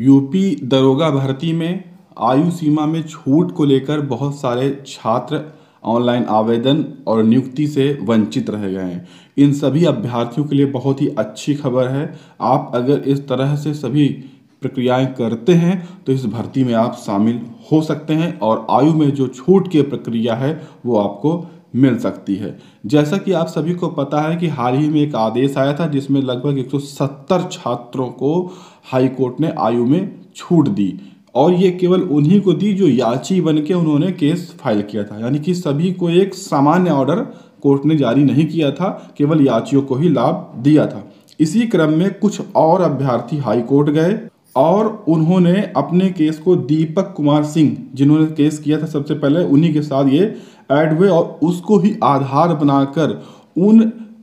UP दरोगा भर्ती में आयु सीमा में छूट को लेकर बहुत सारे छात्र ऑनलाइन आवेदन और नियुक्ति से वंचित रह गए हैं। इन सभी अभ्यर्थियों के लिए बहुत ही अच्छी खबर है। आप अगर इस तरह से सभी प्रक्रियाएं करते हैं तो इस भर्ती में आप शामिल हो सकते हैं और आयु में जो छूट की प्रक्रिया है वो आपको मिल सकती है। जैसा कि आप सभी को पता है कि हाल ही में एक आदेश आया था जिसमें लगभग 170 छात्रों को हाई कोर्ट ने आयु में छूट दी और ये केवल उन्हीं को दी जो याची बन के उन्होंने केस फाइल किया था, यानी कि सभी को एक सामान्य ऑर्डर कोर्ट ने जारी नहीं किया था, केवल याचियों को ही लाभ दिया था। इसी क्रम में कुछ और अभ्यर्थी हाई कोर्ट गए और उन्होंने अपने केस को दीपक कुमार सिंह, जिन्होंने केस किया था सबसे पहले, उन्हीं के साथ ये ऐड हुए और उसको ही आधार बनाकर उन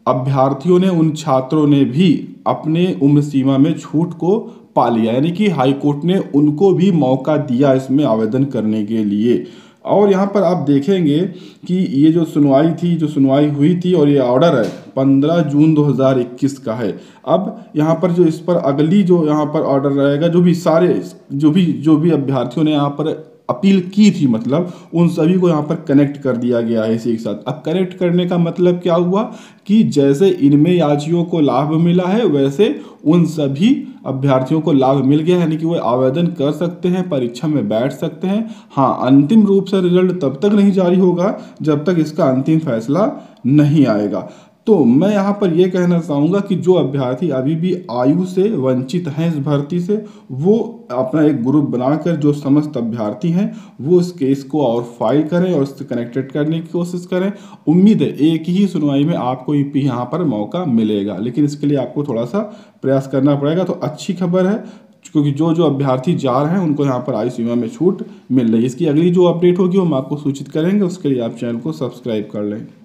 अभ्यर्थियों ने, उन छात्रों ने भी अपने उम्र सीमा में छूट को पा लिया, यानी कि हाई कोर्ट ने उनको भी मौका दिया इसमें आवेदन करने के लिए। और यहाँ पर आप देखेंगे कि ये जो सुनवाई हुई थी और ये ऑर्डर है 15 जून 2021 का है। अब यहाँ पर जो इस पर अगली जो यहाँ पर ऑर्डर रहेगा, जो भी अभ्यर्थियों ने यहाँ पर अपील की थी, मतलब उन सभी को यहाँ पर कनेक्ट कर दिया गया है इसी के साथ। अब कनेक्ट करने का मतलब क्या हुआ कि जैसे इनमें याचियों को लाभ मिला है वैसे उन सभी अभ्यर्थियों को लाभ मिल गया है, यानी कि वो आवेदन कर सकते हैं, परीक्षा में बैठ सकते हैं। हाँ, अंतिम रूप से रिजल्ट तब तक नहीं जारी होगा जब तक इसका अंतिम फैसला नहीं आएगा। तो मैं यहाँ पर यह कहना चाहूँगा कि जो अभ्यर्थी अभी भी आयु से वंचित हैं इस भर्ती से, वो अपना एक ग्रुप बनाकर, जो समस्त अभ्यर्थी हैं वो इस केस को और फाइल करें और उससे कनेक्टेड करने की कोशिश करें। उम्मीद है एक ही सुनवाई में आपको यहाँ पर मौका मिलेगा, लेकिन इसके लिए आपको थोड़ा सा प्रयास करना पड़ेगा। तो अच्छी खबर है क्योंकि जो अभ्यर्थी जा रहे हैं उनको यहाँ पर आयु सीमा में छूट मिल रही है। इसकी अगली जो अपडेट होगी हम आपको सूचित करेंगे, उसके लिए आप चैनल को सब्सक्राइब कर लें।